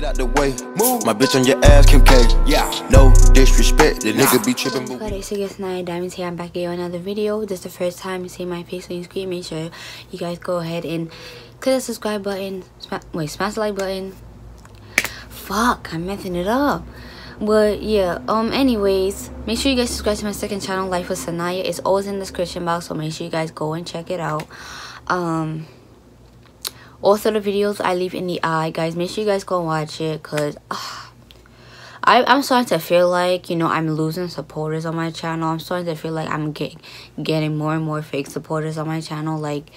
Get out the way. Move. My bitch on your ass, Kim K. Yeah. No disrespect. The nigga be tripping. Adesse New York, Sanaya Diamonds here. I'm back again with another video. This is the first time you see my face on your screen. Make sure you guys go ahead and click the subscribe button. Smash the like button. Fuck, I'm messing it up. But yeah, anyways, make sure you guys subscribe to my second channel, Life with Sanaya. It's always in the description box, so make sure you guys go and check it out. Also, the videos I leave in the eye, guys, make sure you guys go and watch it, because I'm starting to feel like, you know, I'm losing supporters on my channel. I'm starting to feel like I'm getting more and more fake supporters on my channel. Like,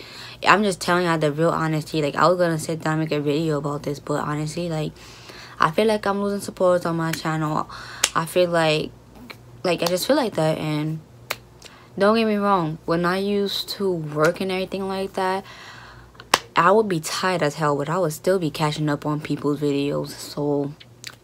I'm just telling y'all the real honesty. Like, I was gonna sit down and make a video about this, but honestly, like, I feel like I'm losing supporters on my channel. I feel like, I just feel like that. And don't get me wrong, when I used to work and everything like that, I would be tired as hell, but I would still be catching up on people's videos. So,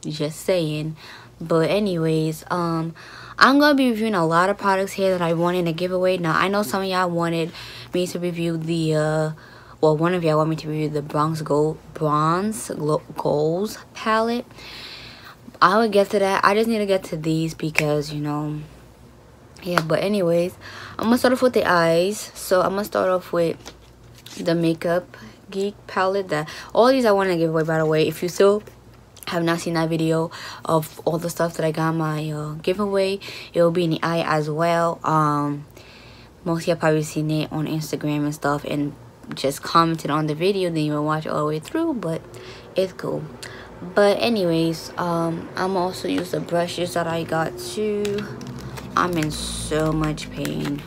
just saying. But anyways, I'm going to be reviewing a lot of products here that I won in a giveaway. Now, I know some of y'all wanted me to review the, well, one of y'all wanted me to review the Bronze Goals palette. I would get to that. I just need to get to these because, you know, yeah. But anyways, I'm going to start off with the eyes. So, I'm going to start off with the Makeup Geek palette. That all these I want to give away, by the way. If you still have not seen that video of all the stuff that I got my giveaway, it will be in the eye as well. Most of you have probably seen it on Instagram and stuff and just commented on the video, didn't even watch all the way through, but it's cool. But anyways, I'm also use the brushes that I got too. I'm in so much pain.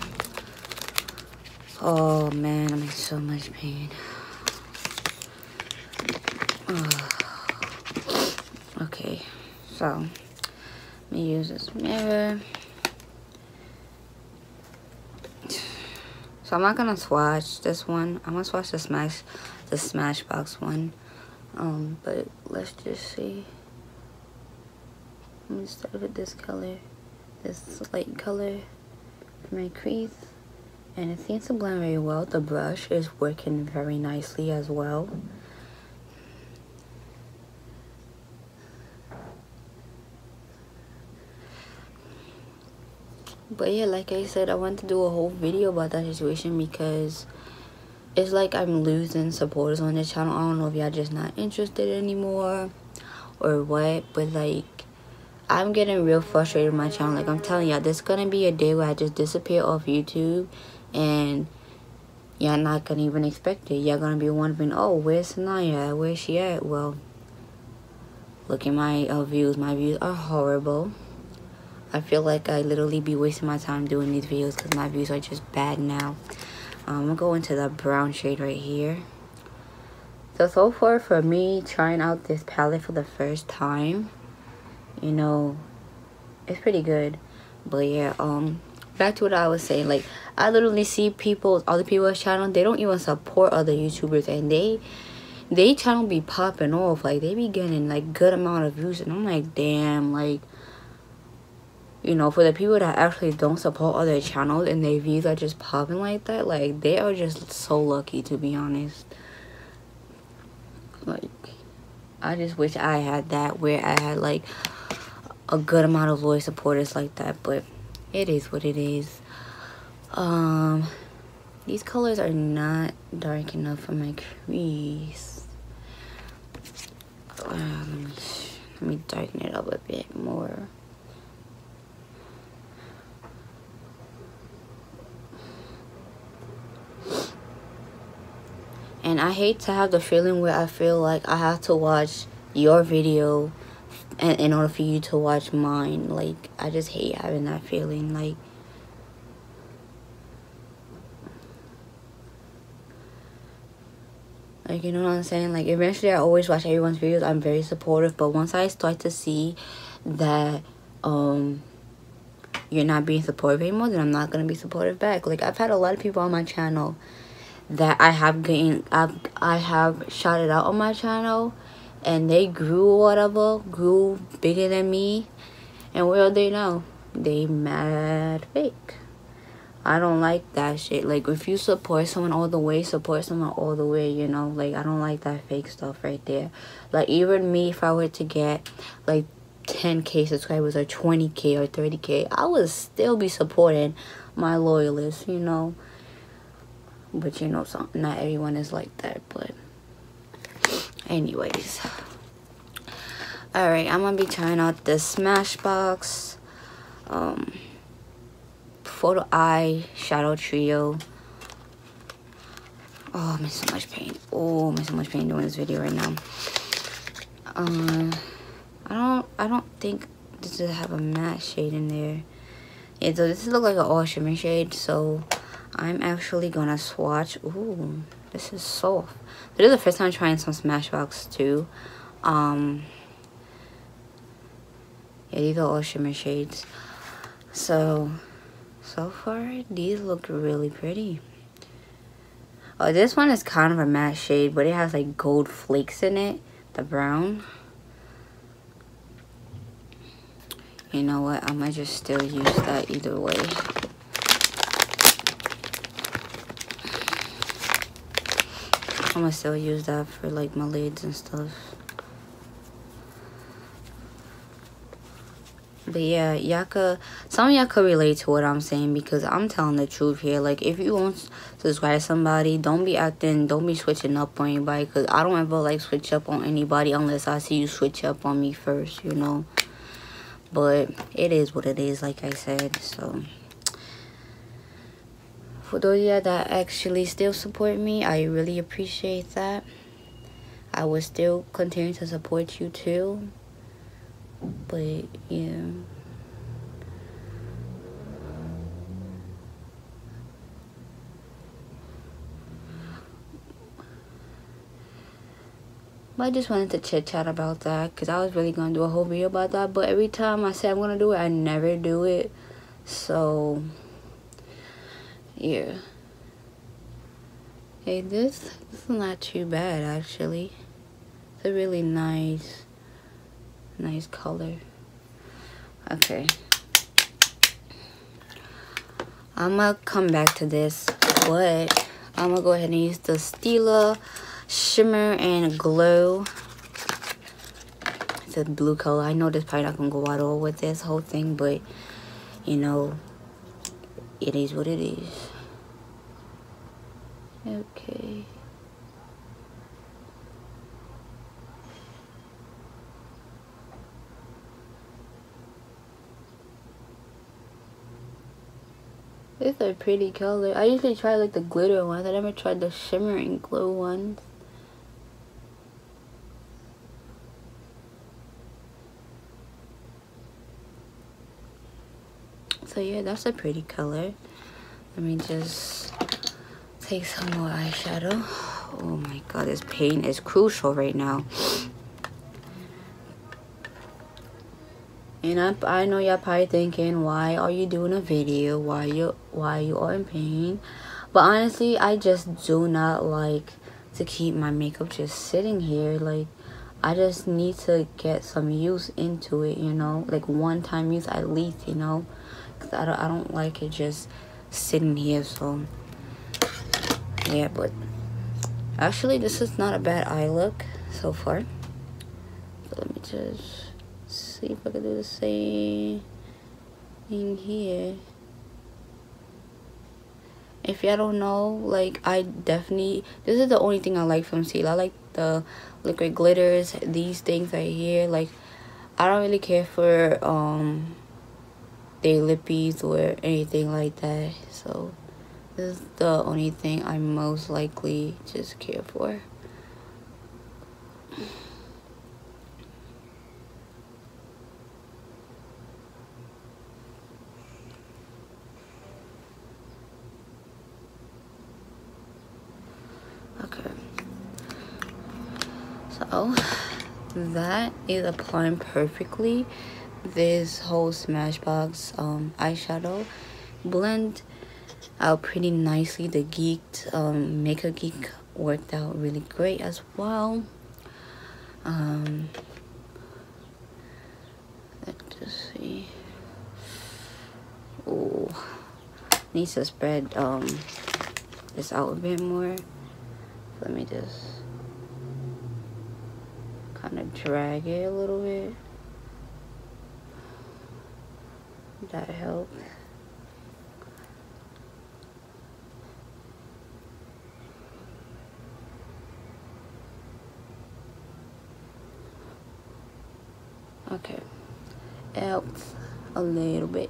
Oh man, I'm in so much pain. Ugh. Okay, so let me use this mirror. So I'm not gonna swatch this one. I'm gonna swatch the Smashbox one. But let's just see. Let me start with this color, this light color for my crease. And it seems to blend very well. The brush is working very nicely as well. But yeah, like I said, I want to do a whole video about that situation because it's like I'm losing supporters on this channel. I don't know if y'all just not interested anymore or what, but like, I'm getting real frustrated with my channel. Like, I'm telling y'all, there's gonna be a day where I just disappear off YouTube and y'all not gonna even expect it. Y'all gonna be wondering, oh, where's Sanaya? Where's she at? Well, look at my views. My views are horrible. I feel like I literally be wasting my time doing these videos because my views are just bad now. I'm gonna go into the brown shade right here. So far for me trying out this palette for the first time, you know, it's pretty good. But yeah, back to what I was saying. Like, I literally see people, other people's channel, they don't even support other YouTubers, and they channel be popping off. Like, they be getting like good amount of views, and I'm like, damn, like, you know, for the people that actually don't support other channels and their views are just popping like that, like, they are just so lucky, to be honest. Like, I just wish I had that, where I had like a good amount of loyal supporters like that, but it is what it is. These colors are not dark enough for my crease. Let me darken it up a bit more. And I hate to have the feeling where I feel like I have to watch your video in order for you to watch mine. Like, I just hate having that feeling. Like, you know what I'm saying? Like, eventually I always watch everyone's videos. I'm very supportive, but once I start to see that you're not being supportive anymore, then I'm not gonna be supportive back. Like, I've had a lot of people on my channel that I have shouted out on my channel, and they grew or whatever, grew bigger than me, and where are they now? They mad fake. I don't like that shit. Like, if you support someone all the way, support someone all the way, you know? Like, I don't like that fake stuff right there. Like, even me, if I were to get, like, 10K subscribers or 20K or 30K, I would still be supporting my loyalists, you know? But, you know, so not everyone is like that, but... anyways. Alright, I'm gonna be trying out this Smashbox, Photo Eye Shadow Trio. Oh, I'm in so much pain. Oh, I'm in so much pain doing this video right now. I don't think this does have a matte shade in there. Yeah, so this looks like an all shimmer shade, so I'm actually gonna swatch. Ooh, this is soft. This is the first time trying some Smashbox too. Yeah, these are all shimmer shades. So far, these look really pretty. Oh, this one is kind of a matte shade, but it has like gold flakes in it, the brown. You know what? I might just still use that either way. I'm gonna still use that for like my lids and stuff. But yeah, some of y'all could relate to what I'm saying, because I'm telling the truth here. Like, if you want to subscribe to somebody, don't be switching up on anybody, because I don't ever like switch up on anybody unless I see you switch up on me first, you know. But it is what it is, like I said. So for those of you that actually still support me, I really appreciate that. I will still continue to support you too. But yeah, but I just wanted to chit chat about that, because I was really gonna do a whole video about that, but every time I say I'm gonna do it, I never do it. So yeah. Hey, this is not too bad actually. It's a really nice color. Okay, I'm gonna come back to this, but I'm gonna go ahead and use the Stila Shimmer and Glow. It's a blue color. I know this probably not gonna go out all with this whole thing, but you know, it is what it is. Okay. It's a pretty color. I usually try like the glitter ones. I never tried the shimmer and glow ones. So yeah, that's a pretty color. Let me just take some more eyeshadow. Oh my god, this pain is crucial right now. And I know y'all probably thinking, why are you doing a video? Why you are in pain? But honestly, I just do not like to keep my makeup just sitting here. Like, I just need to get some use into it, you know? Like, one-time use at least, you know? Because I don't like it just sitting here, so... yeah, but... actually, this is not a bad eye look so far. So let me just... see if I can do the same thing here. If y'all don't know, like, I definitely, this is the only thing I like from Stila. I like the liquid glitters, these things right here. Like, I don't really care for their lippies or anything like that. So this is the only thing I most likely just care for. That is applying perfectly. This whole Smashbox eyeshadow blend out pretty nicely. The Geeked Makeup Geek worked out really great as well. Let's just see. Oh, needs to spread this out a bit more. Let me just kind of drag it a little bit. That helped. Okay, helped a little bit.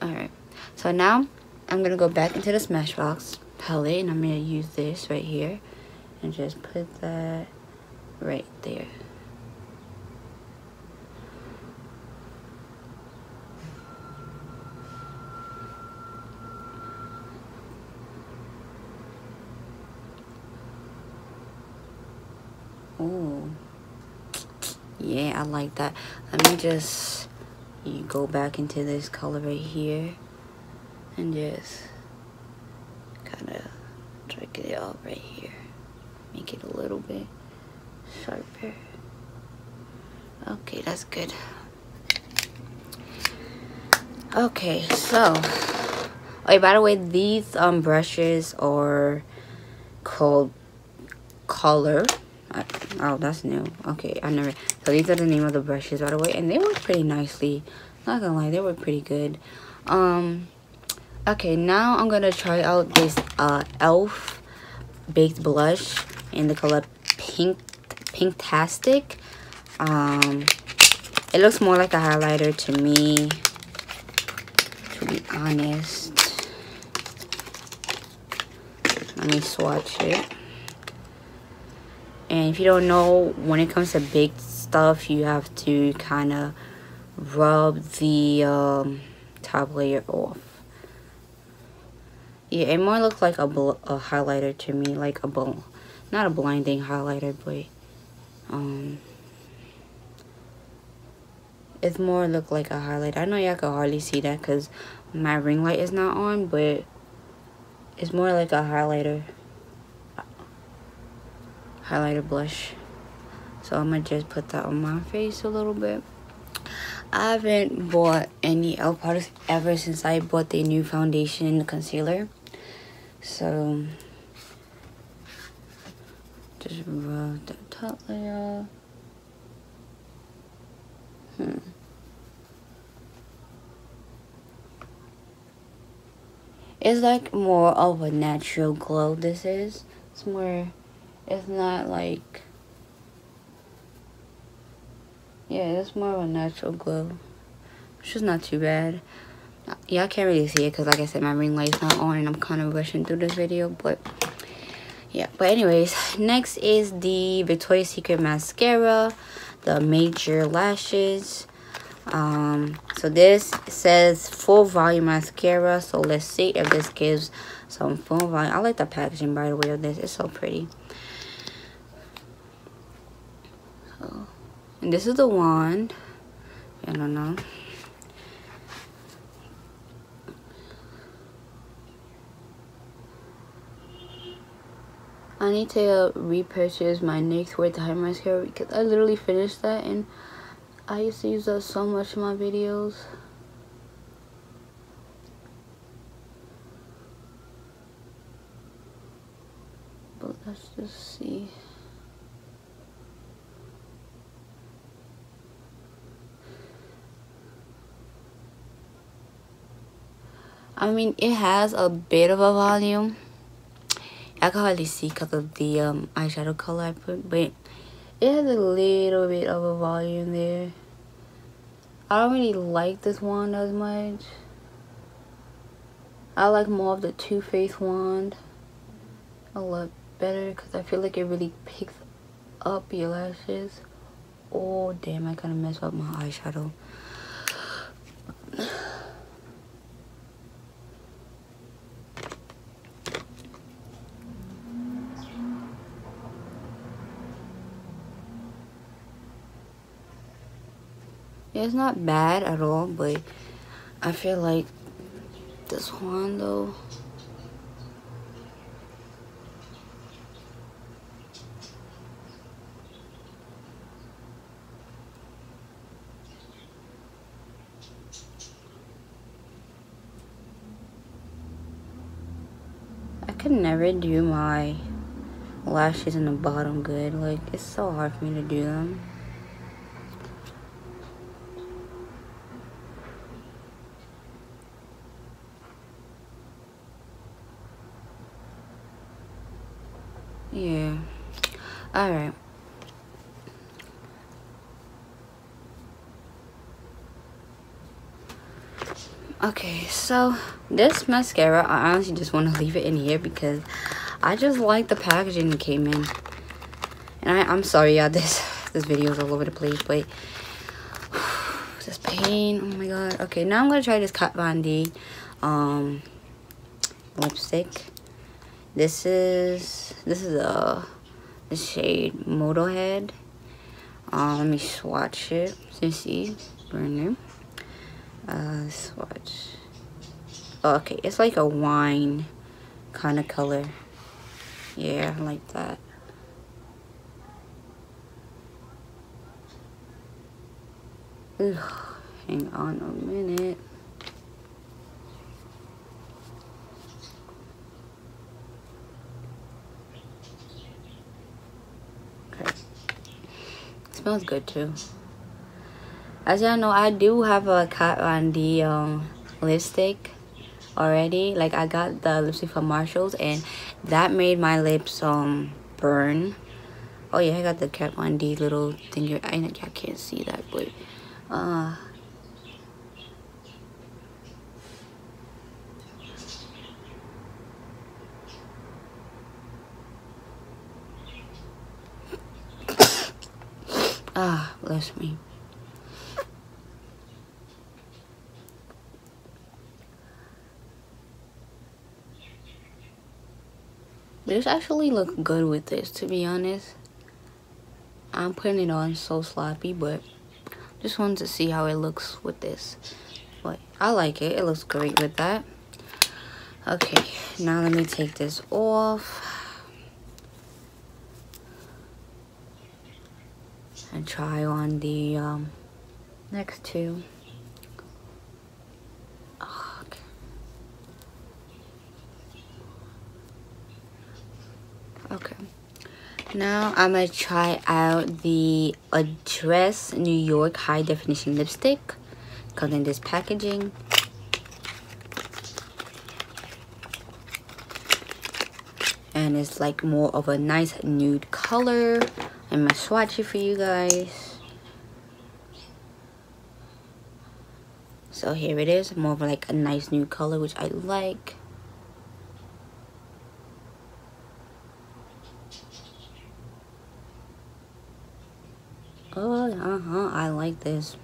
Alright, so now I'm gonna go back into the Smashbox palette and I'm gonna use this right here and just put that right there. Ooh. Yeah, I like that. Let me just go back into this color right here and just kind of drag it out right here. Make it a little bit sharper. Okay, that's good. Okay, so by the way, these brushes are called color. Oh, that's new. Okay, I never. So these are the name of the brushes, by the way, and they work pretty nicely. Not gonna lie, they work pretty good. Okay, now I'm gonna try out this Elf baked blush in the color Pinktastic. It looks more like a highlighter to me, to be honest. Let me swatch it. And if you don't know, when it comes to baked stuff, you have to kind of rub the top layer off. Yeah, it more looks like a highlighter to me, like not a blinding highlighter, but it's more look like a highlighter. I know y'all can hardly see that because my ring light is not on, but it's more like a highlighter. Highlighter blush. So I'm gonna just put that on my face a little bit. I haven't bought any Elf products ever since I bought the new foundation concealer. So just rub the top layer. It's like more of a natural glow. This is. It's more. It's not like, yeah, it's more of a natural glow, which is not too bad. Y'all can't really see it because, like I said, my ring light's not on and I'm kind of rushing through this video, but yeah. But anyways, next is the Victoria's Secret mascara, the Major Lashes. So this says full volume mascara, so let's see if this gives some full volume. I like the packaging, by the way, of this. It's so pretty. And this is the wand. I don't know. I need to repurchase my NYX Wear to Hide mascara because I literally finished that and I used to use that so much in my videos. But let's just see. I mean, it has a bit of a volume. I can hardly see because of the eyeshadow color I put, but it has a little bit of a volume there. I don't really like this wand as much. I like more of the Too Faced wand a lot better because I feel like it really picks up your lashes. Oh, damn, I kind of messed up my eyeshadow. It's not bad at all, but I feel like this one though. can never do my lashes in the bottom good. Like, it's so hard for me to do them. Yeah. Alright. Okay, so this mascara, I honestly just want to leave it in here because I just like the packaging it came in. And I'm sorry, y'all, this video is all over the place, but this pain, oh my god. Okay, now I'm going to try this Kat Von D lipstick. This is the shade Moto Head. Let me swatch it since it's brand new. Swatch. Oh, okay, it's like a wine kind of color. Yeah, I like that. Ugh, hang on a minute. Okay. It smells good too. As y'all know, I do have a Kat Von D lipstick already. Like, I got the lipstick from Marshalls, and that made my lips burn. Oh yeah, I got the Kat Von D little thing. I know y'all can't see that, but bless me. This actually looks good with this, to be honest. I'm putting it on so sloppy, but just wanted to see how it looks with this. But I like it. It looks great with that. Okay, now let me take this off and try on the next two. Okay, now I'm gonna try out the Adesse New York High Definition Lipstick. Comes in this packaging. And it's like more of a nice nude color. I'm gonna swatch it for you guys. So here it is, more of like a nice nude color, which I like. Oh, I like this.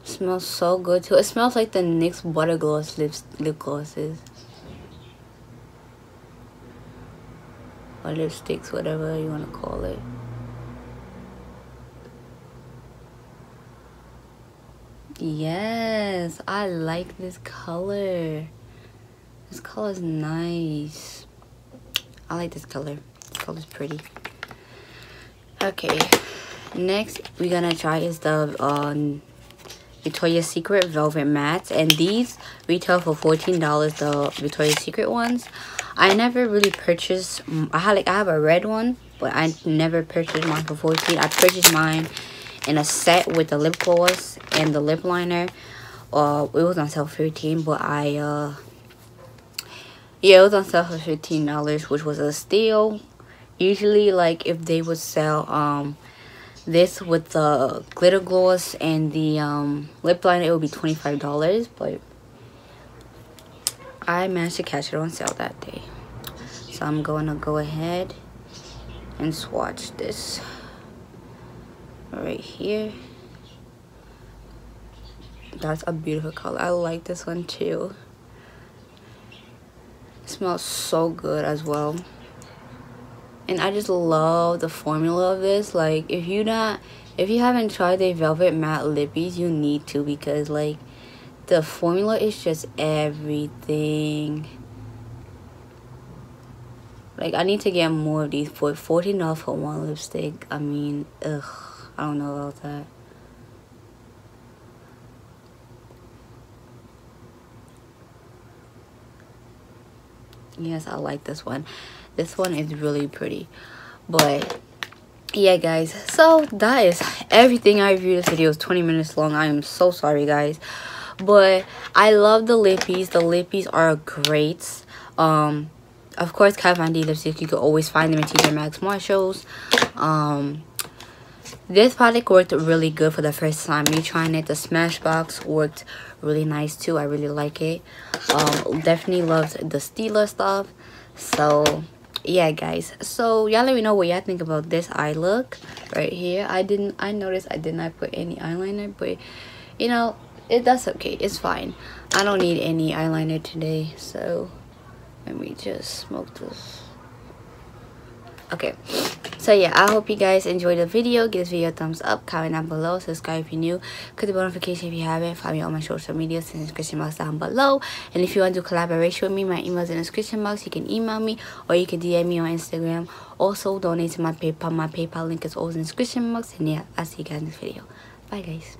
It smells so good too. It smells like the NYX Butter Gloss lip glosses. Or lipsticks, whatever you want to call it. Yes, I like this color. This color is nice. I like this color. This color is pretty. Okay, next we're gonna try is the Victoria's Secret Velvet Mattes, and these retail for $14, the Victoria's Secret ones. I never really purchased, I have a red one, but I never purchased mine for $14. I purchased mine in a set with the lip gloss and the lip liner. It was on sale for $15, but it was on sale for $15, which was a steal. Usually, like, if they would sell this with the glitter gloss and the lip liner, it would be $25, but I managed to catch it on sale that day. So I'm going to go ahead and swatch this right here. That's a beautiful color. I like this one too. It smells so good as well. And I just love the formula of this. Like, if you haven't tried the Velvet Matte Lippies, you need to, because like the formula is just everything. Like, I need to get more of these for $14 for one lipstick. I mean, I don't know about that. Yes, I like this one. This one is really pretty. But yeah, guys, so that is everything I reviewed. This video is 20 minutes long. I am so sorry, guys, but I love the lippies. The lippies are great. Of course, Kat Von D lipsticks, you can always find them at TJ Maxx, Marshalls. This product worked really good for the first time. Me trying it, the Smashbox worked really nice too. I really like it. Definitely loved the Stila stuff. So yeah, guys. So y'all let me know what y'all think about this eye look right here. I noticed I did not put any eyeliner, but you know, that's okay. It's fine. I don't need any eyeliner today, so. Let me just smoke this. Okay, so yeah, I hope you guys enjoyed the video. Give this video a thumbs up, comment down below, subscribe if you're new, click the bell notification if you haven't, find me on my social media in the description box down below. And if you want to collaborate with me, my email's in the description box. You can email me or you can DM me on Instagram. Also donate to my PayPal. My PayPal link is always in the description box. And yeah, I'll see you guys in this video. Bye, guys.